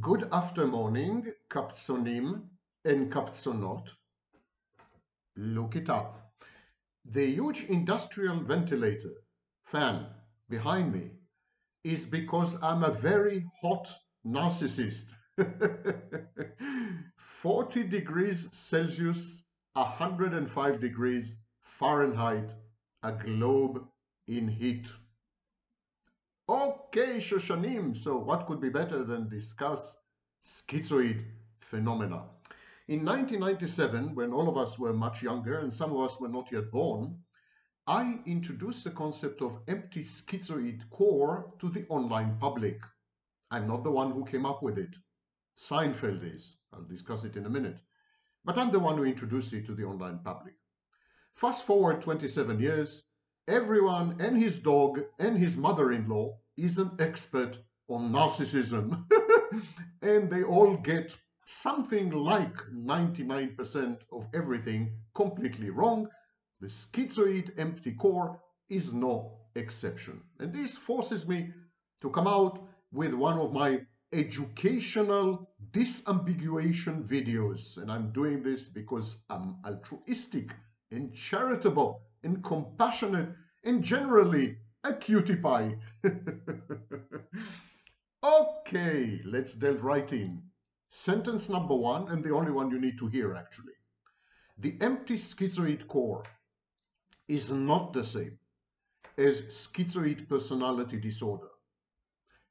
Good after morning, Kapsonim and Kapsonot. Look it up. The huge industrial ventilator fan behind me is because I'm a very hot narcissist. 40 degrees Celsius, 105 degrees Fahrenheit, a globe in heat. Okay, Shoshanim, so what could be better than discuss schizoid phenomena? In 1997, when all of us were much younger and some of us were not yet born, I introduced the concept of empty schizoid core to the online public. I'm not the one who came up with it. Seinfeld is. I'll discuss it in a minute. But I'm the one who introduced it to the online public. Fast forward 27 years, everyone and his dog and his mother-in-law is an expert on narcissism. And they all get something like 99% of everything completely wrong. The schizoid empty core is no exception. And this forces me to come out with one of my educational disambiguation videos. And I'm doing this because I'm altruistic and charitable and compassionate and generally a cutie pie. Okay, let's delve right in. Sentence number one, and the only one you need to hear actually. The empty schizoid core is not the same as schizoid personality disorder.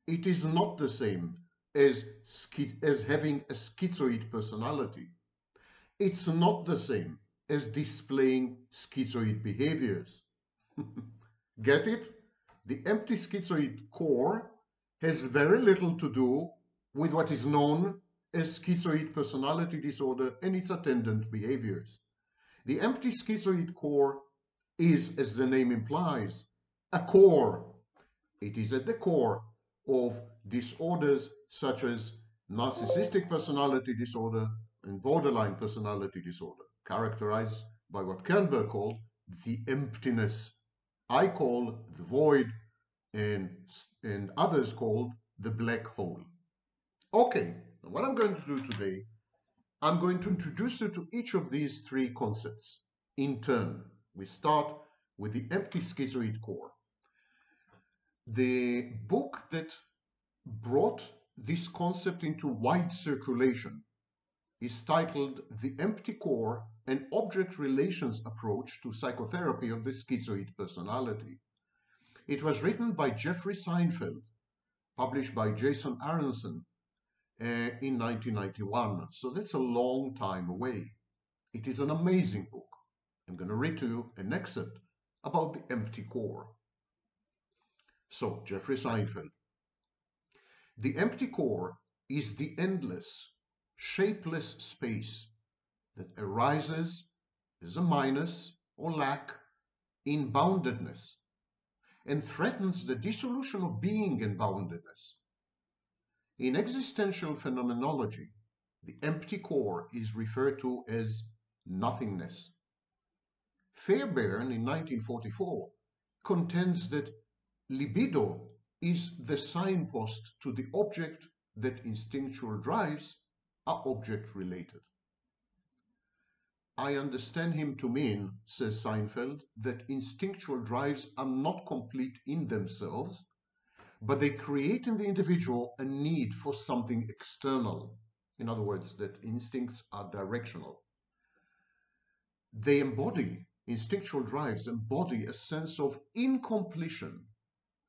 It is not the same as having a schizoid personality. It's not the same as displaying schizoid behaviors. Get it? The empty schizoid core has very little to do with what is known as schizoid personality disorder and its attendant behaviors. The empty schizoid core is, as the name implies, a core. It is at the core of disorders such as narcissistic personality disorder and borderline personality disorder, characterized by what Kernberg called the emptiness. I call the void, and others called the black hole. Okay, now what I'm going to do today, I'm going to introduce you to each of these three concepts in turn. We start with the empty schizoid core. The book that brought this concept into wide circulation is titled The Empty Core, an Object Relations Approach to Psychotherapy of the Schizoid Personality. It was written by Jeffrey Seinfeld, published by Jason Aronson in 1991, so that's a long time away. It is an amazing book. I'm going to read to you an excerpt about the empty core. So, Jeffrey Seinfeld. The empty core is the endless, shapeless space that arises as a minus or lack in boundedness and threatens the dissolution of being and boundedness. In existential phenomenology, the empty core is referred to as nothingness. Fairbairn in 1944 contends that libido is the signpost to the object that instinctual drives are object-related. I understand him to mean, says Seinfeld, that instinctual drives are not complete in themselves, but they create in the individual a need for something external. In other words, that instincts are directional. They embody, instinctual drives embody a sense of incompletion,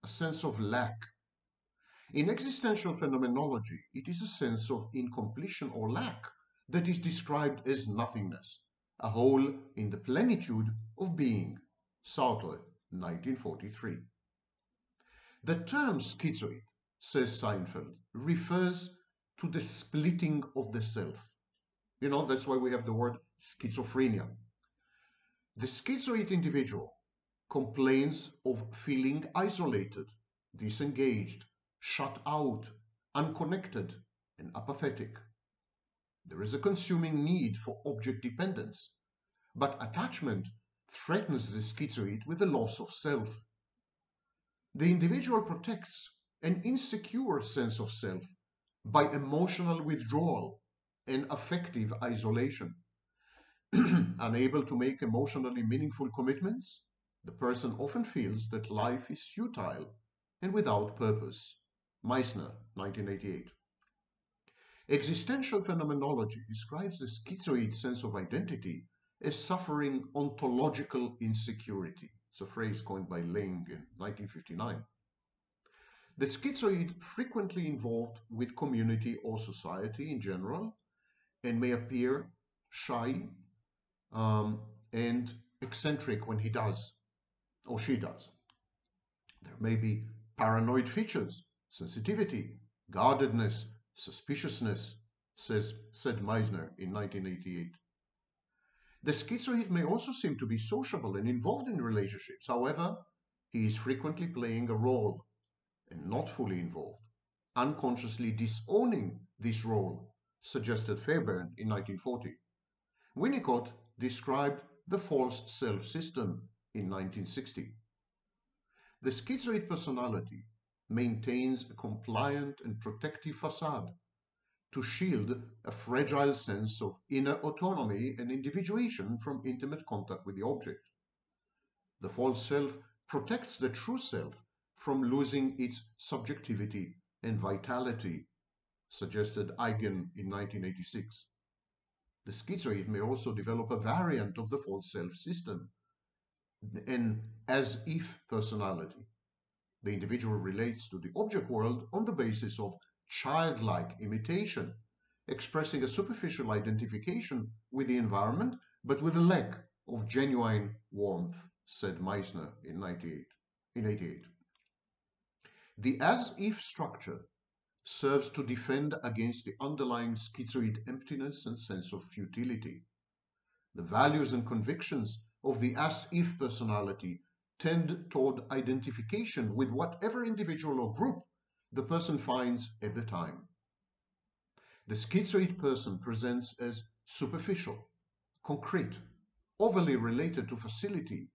a sense of lack. In existential phenomenology, it is a sense of incompletion or lack that is described as nothingness, a hole in the plenitude of being. Sartre, 1943. The term schizoid, says Seinfeld, refers to the splitting of the self. You know, that's why we have the word schizophrenia. The schizoid individual complains of feeling isolated, disengaged, shut out, unconnected, and apathetic. There is a consuming need for object dependence, but attachment threatens the schizoid with the loss of self. The individual protects an insecure sense of self by emotional withdrawal and affective isolation. Unable to make emotionally meaningful commitments, the person often feels that life is futile and without purpose. Meissner, 1988. Existential phenomenology describes the schizoid sense of identity as suffering ontological insecurity. It's a phrase coined by Ling in 1959. The schizoid frequently involved with community or society in general and may appear shy and eccentric when he does or she does. There may be paranoid features, sensitivity, guardedness, suspiciousness, said Meissner in 1988. The schizoid may also seem to be sociable and involved in relationships. However, he is frequently playing a role and not fully involved, unconsciously disowning this role, suggested Fairbairn in 1940. Winnicott described the false self system in 1960. The schizoid personality maintains a compliant and protective facade to shield a fragile sense of inner autonomy and individuation from intimate contact with the object. The false self protects the true self from losing its subjectivity and vitality, suggested Eigen in 1986. The schizoid may also develop a variant of the false self system, an as-if personality. The individual relates to the object world on the basis of childlike imitation, expressing a superficial identification with the environment, but with a lack of genuine warmth, said Meissner in 1988. The as-if structure serves to defend against the underlying schizoid emptiness and sense of futility. The values and convictions of the as-if personality tend toward identification with whatever individual or group the person finds at the time. The schizoid person presents as superficial, concrete, overly related to facticity,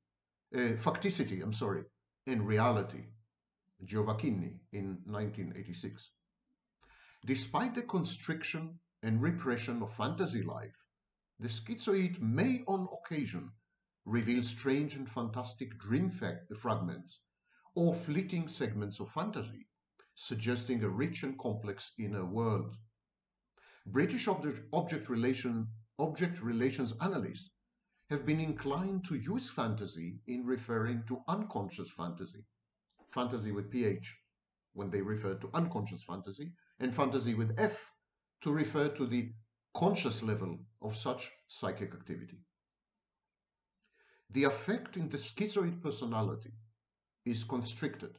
and reality. Giovacchini in 1986. Despite the constriction and repression of fantasy life, the schizoid may on occasion reveal strange and fantastic dream fragments or fleeting segments of fantasy, suggesting a rich and complex inner world. British object relations analysts have been inclined to use fantasy in referring to unconscious fantasy with PH when they refer to unconscious fantasy, and fantasy with F to refer to the conscious level of such psychic activity. The affect in the schizoid personality is constricted.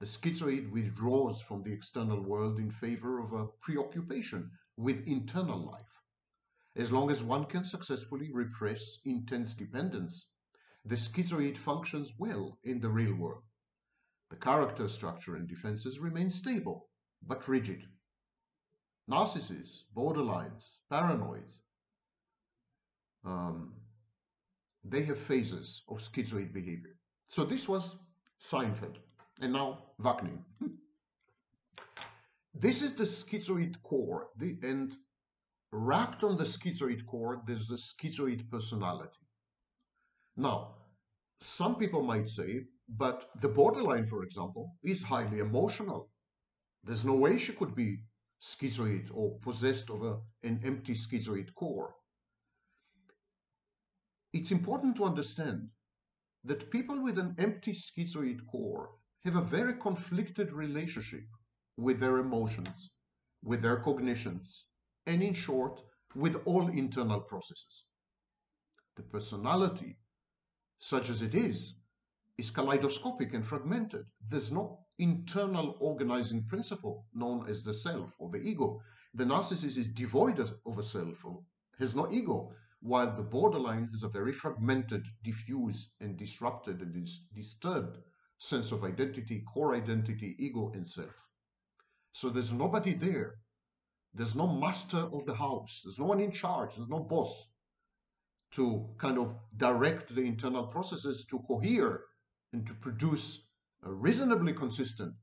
The schizoid withdraws from the external world in favor of a preoccupation with internal life. As long as one can successfully repress intense dependence, the schizoid functions well in the real world. The character structure and defenses remain stable, but rigid. Narcissists, borderlines, paranoids, they have phases of schizoid behavior. So this was Seinfeld, and now Wagner. This is the schizoid core, and wrapped on the schizoid core, there's the schizoid personality. Now, some people might say, but the borderline, for example, is highly emotional. There's no way she could be schizoid or possessed of an empty schizoid core. It's important to understand that people with an empty schizoid core have a very conflicted relationship with their emotions, with their cognitions, and in short, with all internal processes. The personality, such as it is kaleidoscopic and fragmented. There's no internal organizing principle known as the self or the ego. The narcissist is devoid of a self, or has no ego, while the borderline has a very fragmented, diffuse, and disrupted and disturbed sense of identity, core identity, ego, and self. So there's nobody there. There's no master of the house. There's no one in charge. There's no boss to kind of direct the internal processes to cohere and to produce a reasonably consistent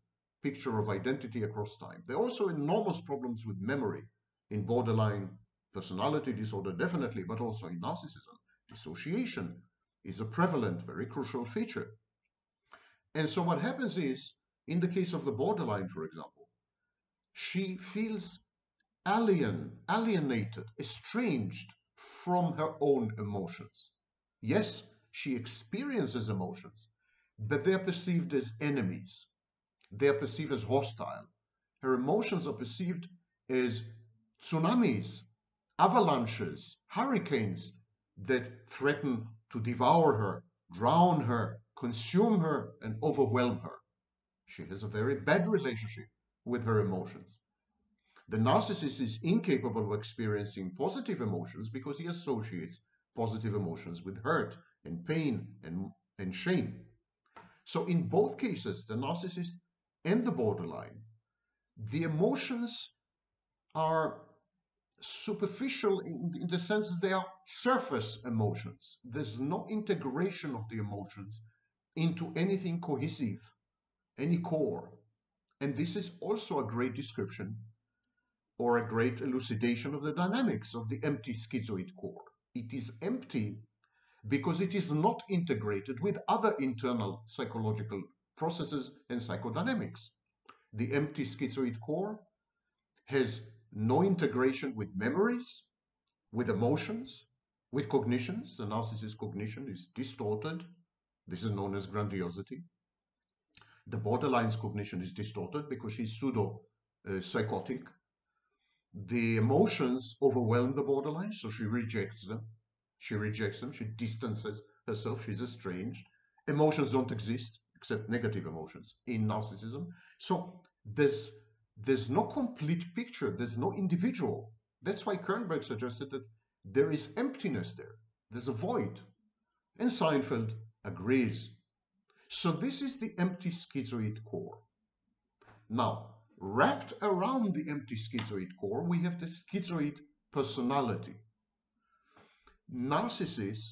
picture of identity across time. There are also enormous problems with memory in borderline personality disorder, definitely, but also in narcissism. Dissociation is a prevalent, very crucial feature. And so what happens is, in the case of the borderline, for example, she feels alienated, estranged from her own emotions. Yes, she experiences emotions, but they're perceived as enemies. They're perceived as hostile. Her emotions are perceived as tsunamis, avalanches, hurricanes that threaten to devour her, drown her, consume her, and overwhelm her. She has a very bad relationship with her emotions. The narcissist is incapable of experiencing positive emotions because he associates positive emotions with hurt and pain and shame. So in both cases, the narcissist and the borderline, the emotions are superficial in the sense that they are surface emotions. There's no integration of the emotions into anything cohesive, any core. And this is also a great description or a great elucidation of the dynamics of the empty schizoid core. It is empty because it is not integrated with other internal psychological processes and psychodynamics. The empty schizoid core has no integration with memories, with emotions, with cognitions. The narcissist's cognition is distorted. This is known as grandiosity. The borderline's cognition is distorted because she's pseudo-psychotic. The emotions overwhelm the borderline, so she rejects them. She distances herself, she's estranged. Emotions don't exist, except negative emotions, in narcissism. So there's no complete picture, there's no individual. That's why Kernberg suggested that there is emptiness there. There's a void. And Seinfeld agrees. So this is the empty schizoid core. Now, wrapped around the empty schizoid core, we have the schizoid personality. Narcissists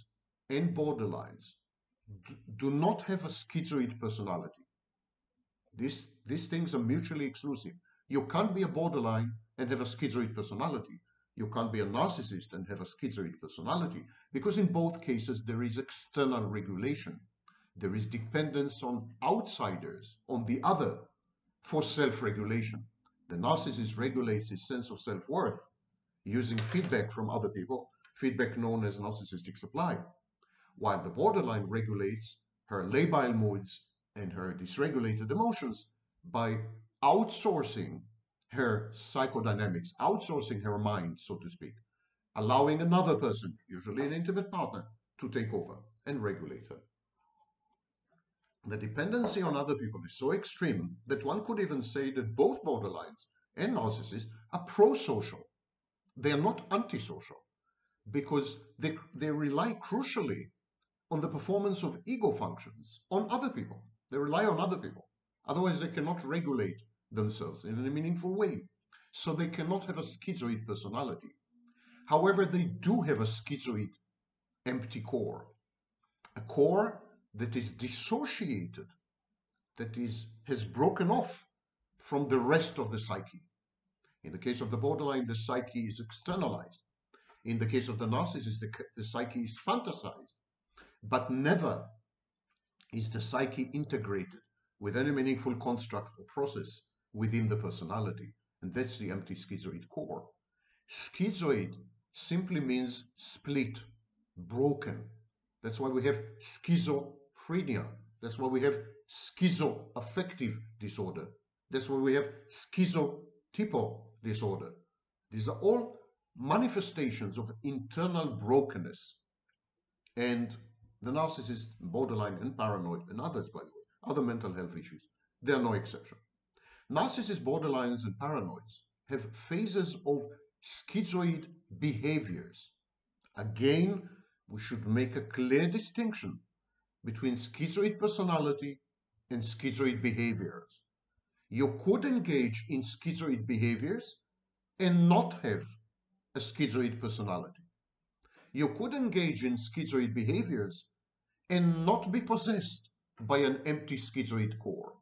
and borderlines do not have a schizoid personality. These things are mutually exclusive. You can't be a borderline and have a schizoid personality. You can't be a narcissist and have a schizoid personality, because in both cases there is external regulation. There is dependence on outsiders, on the other, for self-regulation. The narcissist regulates his sense of self-worth using feedback from other people, feedback known as narcissistic supply, while the borderline regulates her labile moods and her dysregulated emotions by outsourcing her psychodynamics, outsourcing her mind, so to speak, allowing another person, usually an intimate partner, to take over and regulate her. The dependency on other people is so extreme that one could even say that both borderlines and narcissists are pro-social. They are not antisocial, because they rely crucially on the performance of ego functions on other people. They rely on other people. Otherwise, they cannot regulate themselves in a meaningful way. So they cannot have a schizoid personality. However, they do have a schizoid empty core, a core that is dissociated, has broken off from the rest of the psyche. In the case of the borderline, the psyche is externalized. In the case of the narcissist, the psyche is fantasized, but never is the psyche integrated with any meaningful construct or process within the personality, and that's the empty schizoid core. Schizoid simply means split, broken. That's why we have schizophrenia. That's why we have schizoaffective disorder. That's why we have schizotypal disorder. These are all manifestations of internal brokenness. And the narcissist, borderline, and paranoid, and others, by the way, other mental health issues, they are no exception. Narcissists, borderlines, and paranoids have phases of schizoid behaviors. Again, we should make a clear distinction between schizoid personality and schizoid behaviors. You could engage in schizoid behaviors and not have a schizoid personality. You could engage in schizoid behaviors and not be possessed by an empty schizoid core.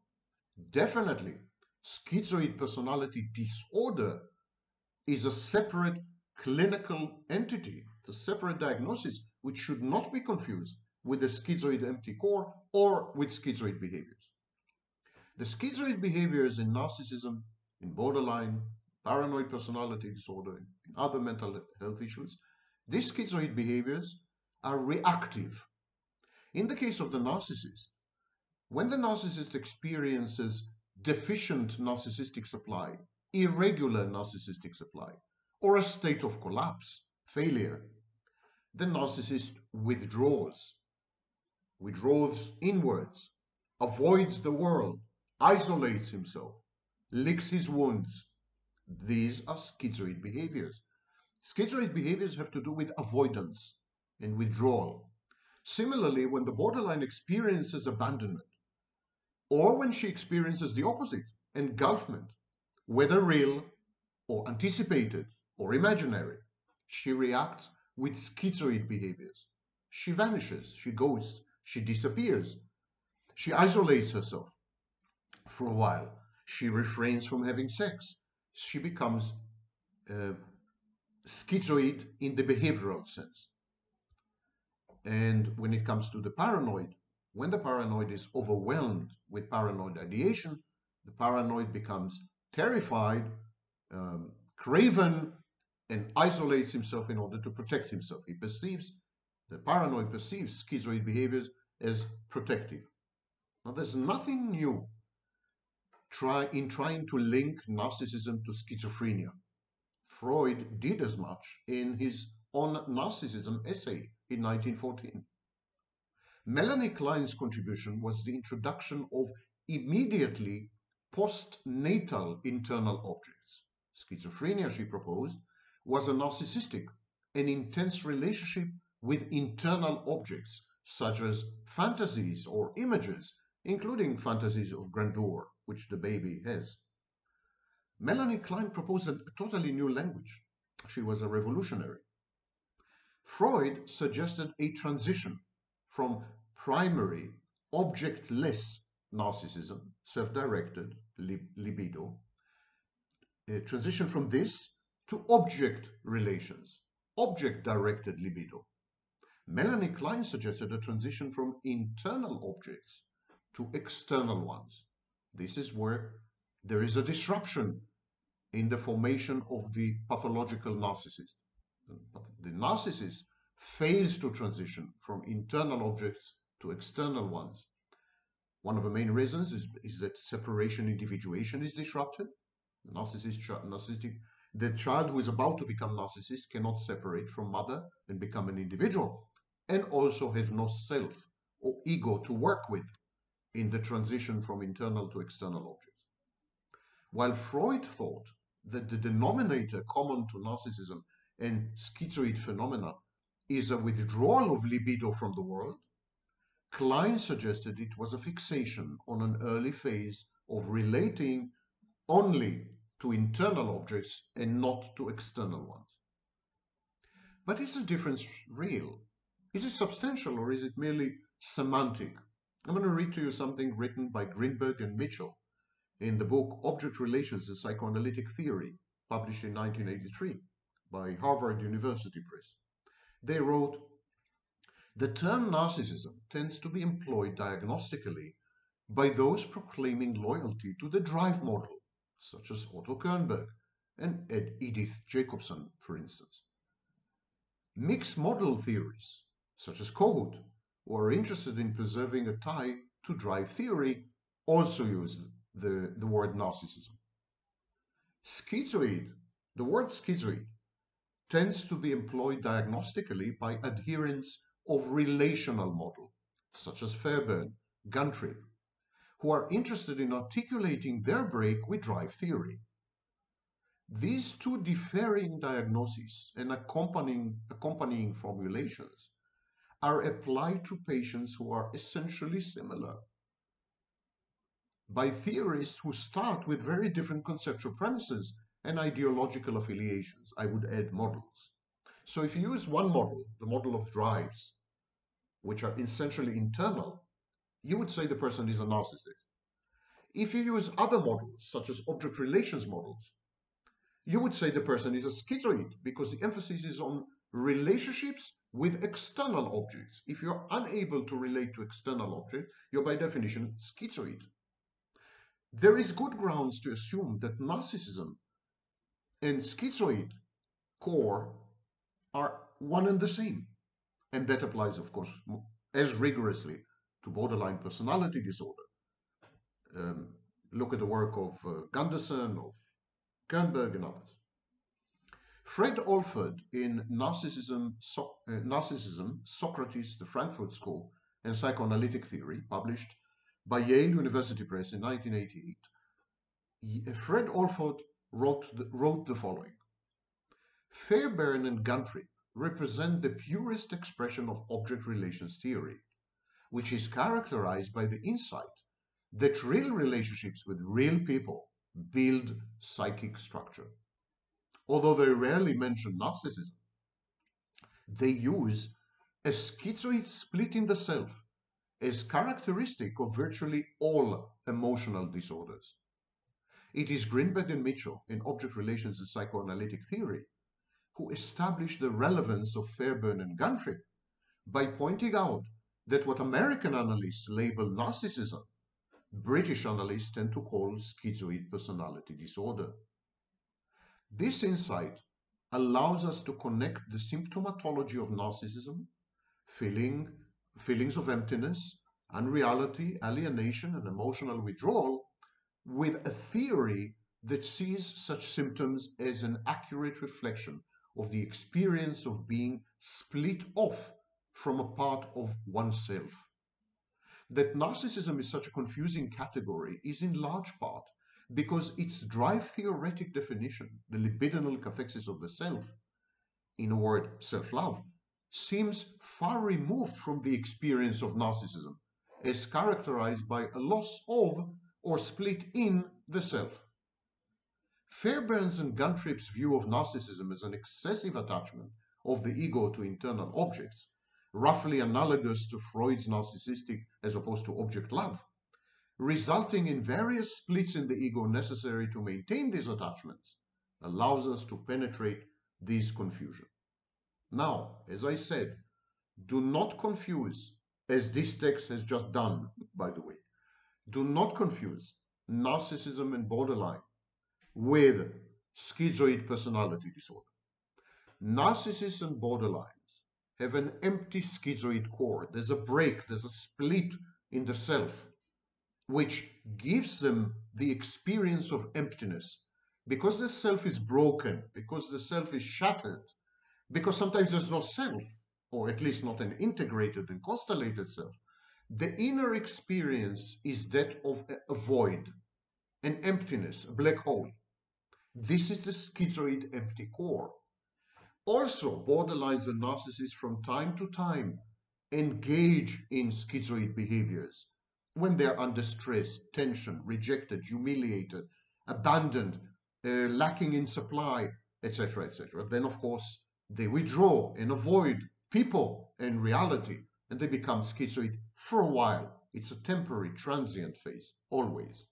Definitely, Schizoid personality disorder is a separate clinical entity, it's a separate diagnosis, which should not be confused with the schizoid empty core or with schizoid behaviors. The schizoid behaviors in narcissism, in borderline, paranoid personality disorder, in other mental health issues, these schizoid behaviors are reactive. In the case of the narcissist, when the narcissist experiences deficient narcissistic supply, irregular narcissistic supply, or a state of collapse, failure, the narcissist withdraws inwards, avoids the world, isolates himself, licks his wounds. These are schizoid behaviors. Schizoid behaviors have to do with avoidance and withdrawal. Similarly, when the borderline experiences abandonment, or when she experiences the opposite, engulfment, whether real or anticipated or imaginary, she reacts with schizoid behaviors. She vanishes, she ghosts, she disappears. She isolates herself for a while. She refrains from having sex. She becomes schizoid in the behavioral sense. And when it comes to the paranoid, when the paranoid is overwhelmed with paranoid ideation, the paranoid becomes terrified, craven, and isolates himself in order to protect himself. The paranoid perceives schizoid behaviors as protective. Now, there's nothing new in trying to link narcissism to schizophrenia. Freud did as much in his On Narcissism essay in 1914. Melanie Klein's contribution was the introduction of immediately postnatal internal objects. Schizophrenia, she proposed, was a narcissistic and intense relationship with internal objects, such as fantasies or images, including fantasies of grandeur, which the baby has. Melanie Klein proposed a totally new language. She was a revolutionary. Freud suggested a transition from primary, objectless narcissism, self-directed, libido, a transition from this to object relations, object-directed libido. Melanie Klein suggested a transition from internal objects to external ones. This is where there is a disruption in the formation of the pathological narcissist. The narcissist fails to transition from internal objects to external ones. One of the main reasons is that separation individuation is disrupted. The child who is about to become narcissist cannot separate from mother and become an individual, and also has no self or ego to work with in the transition from internal to external objects. While Freud thought that the denominator common to narcissism and schizoid phenomena is a withdrawal of libido from the world, Klein suggested it was a fixation on an early phase of relating only to internal objects and not to external ones. But is the difference real? Is it substantial, or is it merely semantic? I'm going to read to you something written by Greenberg and Mitchell in the book Object Relations in Psychoanalytic Theory, published in 1983. By Harvard University Press. They wrote, "The term narcissism tends to be employed diagnostically by those proclaiming loyalty to the drive model, such as Otto Kernberg and Edith Jacobson, for instance. Mixed model theories, such as Kohut, who are interested in preserving a tie to drive theory, also use the word narcissism. Schizoid, the word schizoid, tends to be employed diagnostically by adherents of relational model, such as Fairbairn, Guntrip, who are interested in articulating their break with drive theory. These two differing diagnoses and accompanying formulations are applied to patients who are essentially similar by theorists who start with very different conceptual premises and ideological affiliations," I would add models. So if you use one model, the model of drives, which are essentially internal, you would say the person is a narcissist. If you use other models, such as object relations models, you would say the person is a schizoid because the emphasis is on relationships with external objects. If you're unable to relate to external objects, you're by definition schizoid. There is good grounds to assume that narcissism and schizoid core are one and the same. And that applies, of course, as rigorously to borderline personality disorder. Look at the work of Gunderson, of Kernberg, and others. Fred Alford in Narcissism, Socrates, the Frankfurt School, and Psychoanalytic Theory, published by Yale University Press in 1988, Fred Alford wrote the following. Fairbairn and Guntrip represent the purest expression of object relations theory, which is characterized by the insight that real relationships with real people build psychic structure. Although they rarely mention narcissism, they use a schizoid split in the self as characteristic of virtually all emotional disorders. It is Greenberg and Mitchell in Object Relations and Psychoanalytic Theory who established the relevance of Fairbairn and Guntrip by pointing out that what American analysts label narcissism, British analysts tend to call schizoid personality disorder. This insight allows us to connect the symptomatology of narcissism, feelings of emptiness, unreality, alienation, and emotional withdrawal, with a theory that sees such symptoms as an accurate reflection of the experience of being split off from a part of oneself. That narcissism is such a confusing category is in large part because its drive theoretic definition, the libidinal cathexis of the self, in a word, self-love, seems far removed from the experience of narcissism, as characterized by a loss of or split in the self. Fairbairn's and Guntrip's view of narcissism as an excessive attachment of the ego to internal objects, roughly analogous to Freud's narcissistic as opposed to object love, resulting in various splits in the ego necessary to maintain these attachments, allows us to penetrate these confusions. Now, as I said, do not confuse, as this text has just done, by the way, do not confuse narcissism and borderline with schizoid personality disorder. Narcissists and borderlines have an empty schizoid core. There's a break, there's a split in the self, which gives them the experience of emptiness. Because the self is broken, because the self is shattered, because sometimes there's no self, or at least not an integrated and constellated self, the inner experience is that of a void, an emptiness, a black hole. This is the schizoid empty core. Also, borderlines and narcissists from time to time engage in schizoid behaviors when they're under stress, tension, rejected, humiliated, abandoned, lacking in supply, etc., etc. Then, of course, they withdraw and avoid people and reality, and they become schizoid for a while. It's a temporary, transient phase, always.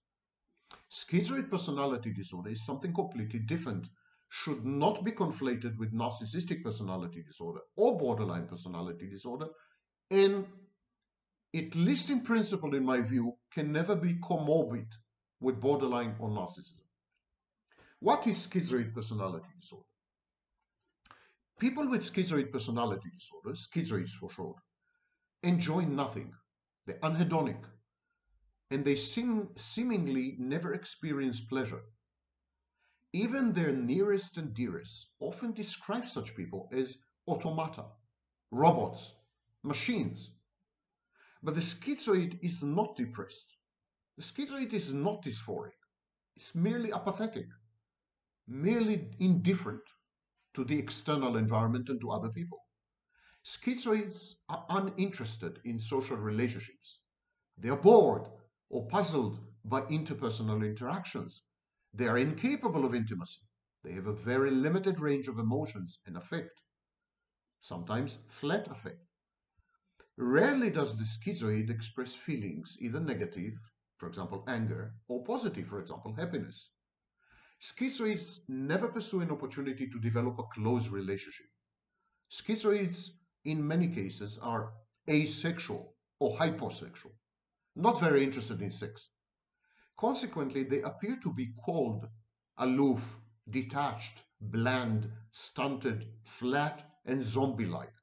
Schizoid personality disorder is something completely different, should not be conflated with narcissistic personality disorder or borderline personality disorder, and at least in principle, in my view, can never be comorbid with borderline or narcissism. What is schizoid personality disorder? People with schizoid personality disorder, schizoids for short, enjoy nothing. They're anhedonic, and they seemingly never experience pleasure. Even their nearest and dearest often describe such people as automata, robots, machines. But the schizoid is not depressed. The schizoid is not dysphoric. It's merely apathetic, merely indifferent to the external environment and to other people. Schizoids are uninterested in social relationships. They are bored or puzzled by interpersonal interactions. They are incapable of intimacy. They have a very limited range of emotions and affect, sometimes flat affect. Rarely does the schizoid express feelings, either negative, for example anger, or positive, for example happiness. Schizoids never pursue an opportunity to develop a close relationship. Schizoids, in many cases, are asexual or hyposexual, not very interested in sex. Consequently, they appear to be cold, aloof, detached, bland, stunted, flat, and zombie-like.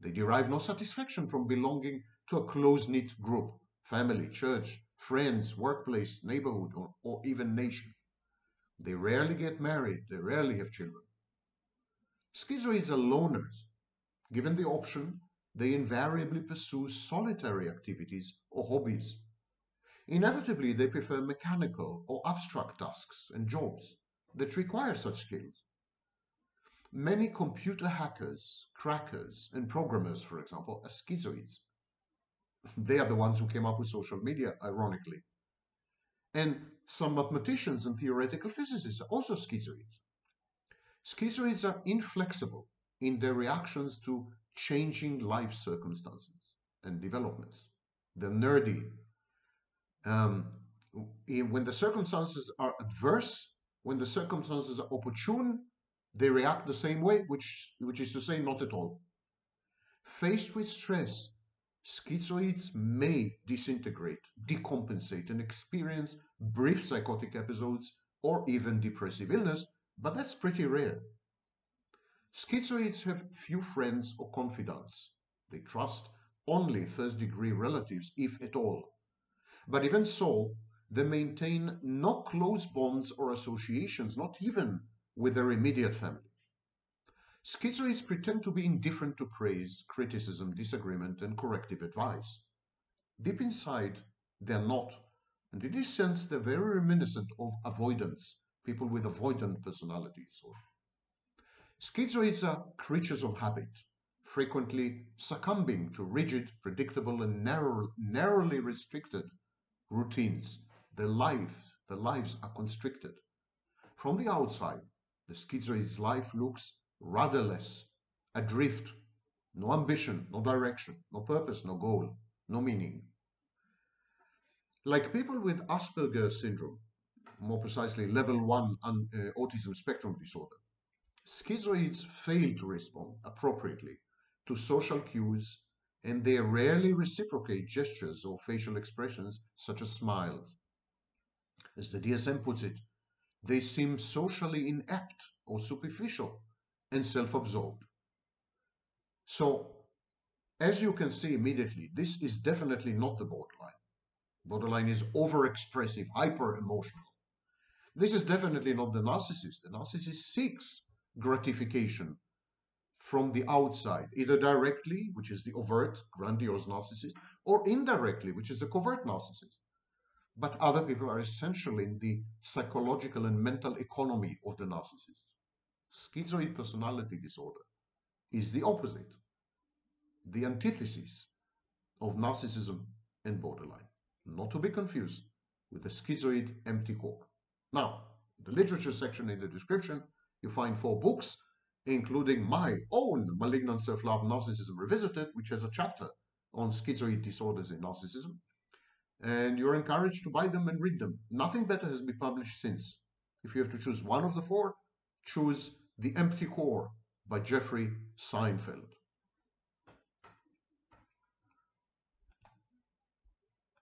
They derive no satisfaction from belonging to a close-knit group, family, church, friends, workplace, neighborhood, or even nation. They rarely get married, they rarely have children. Schizoids are loners. Given the option, they invariably pursue solitary activities or hobbies. Inevitably, they prefer mechanical or abstract tasks and jobs that require such skills. Many computer hackers, crackers, and programmers, for example, are schizoids. They are the ones who came up with social media, ironically. And some mathematicians and theoretical physicists are also schizoids. Schizoids are inflexible in their reactions to changing life circumstances and developments. They're nerdy. When the circumstances are adverse, when the circumstances are opportune, they react the same way, which is to say not at all. Faced with stress, schizoids may disintegrate, decompensate, and experience brief psychotic episodes or even depressive illness, but that's pretty rare. Schizoids have few friends or confidants. They trust only first-degree relatives, if at all. But even so, they maintain no close bonds or associations, not even with their immediate family. Schizoids pretend to be indifferent to praise, criticism, disagreement, and corrective advice. Deep inside, they're not, and in this sense, they're very reminiscent of avoidance, people with avoidant personalities. Schizoids are creatures of habit, frequently succumbing to rigid, predictable, and narrowly restricted routines. Their lives are constricted. From the outside, the schizoid's life looks rudderless, adrift, no ambition, no direction, no purpose, no goal, no meaning. Like people with Asperger's syndrome, more precisely level 1 autism spectrum disorder, schizoids fail to respond appropriately to social cues, and they rarely reciprocate gestures or facial expressions such as smiles. As the DSM puts it, they seem socially inept or superficial and self-absorbed. So, as you can see immediately, this is definitely not the borderline. Borderline is overexpressive, hyper-emotional. This is definitely not the narcissist. The narcissist seeks gratification from the outside, either directly, which is the overt, grandiose narcissist, or indirectly, which is the covert narcissist. But other people are essential in the psychological and mental economy of the narcissist. Schizoid personality disorder is the opposite, the antithesis of narcissism and borderline, not to be confused with the schizoid empty core. Now, the literature section in the description, you find 4 books, including my own Malignant Self-Love Narcissism Revisited, which has a chapter on schizoid disorders in narcissism, and you're encouraged to buy them and read them. Nothing better has been published since. If you have to choose one of the 4, choose The Empty Core by Jeffrey Seinfeld.